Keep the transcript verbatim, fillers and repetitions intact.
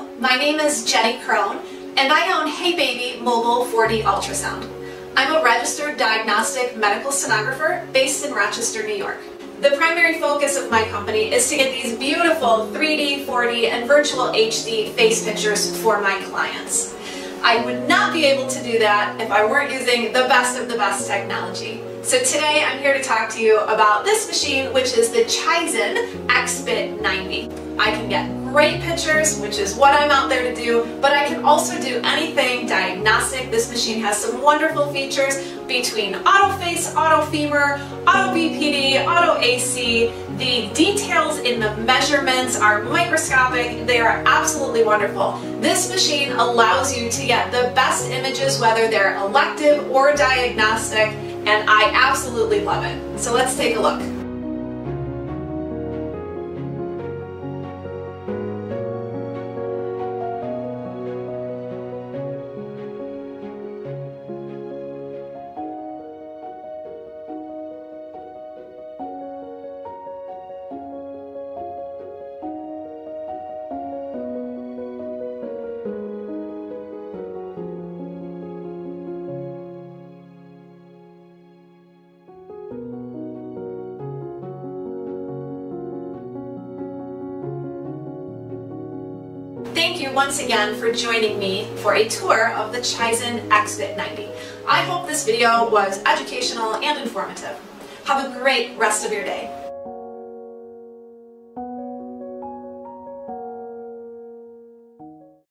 Hello, my name is Jennifer Kron, and I own Hey Baby Mobile four D Ultrasound. I'm a registered diagnostic medical sonographer based in Rochester, New York. The primary focus of my company is to get these beautiful three D, four D, and virtual H D face pictures for my clients. I would not be able to do that if I weren't using the best of the best technology. So today I'm here to talk to you about this machine, which is the CHISON XBit ninety. I can get great pictures, which is what I'm out there to do, but I can also do anything diagnostic. This machine has some wonderful features between auto face, auto femur, auto B P D, auto A C. The details in the measurements are microscopic. They are absolutely wonderful. This machine allows you to get the best images, whether they're elective or diagnostic, and I absolutely love it. So let's take a look. Thank you once again for joining me for a tour of the CHISON XBit ninety. I hope this video was educational and informative. Have a great rest of your day.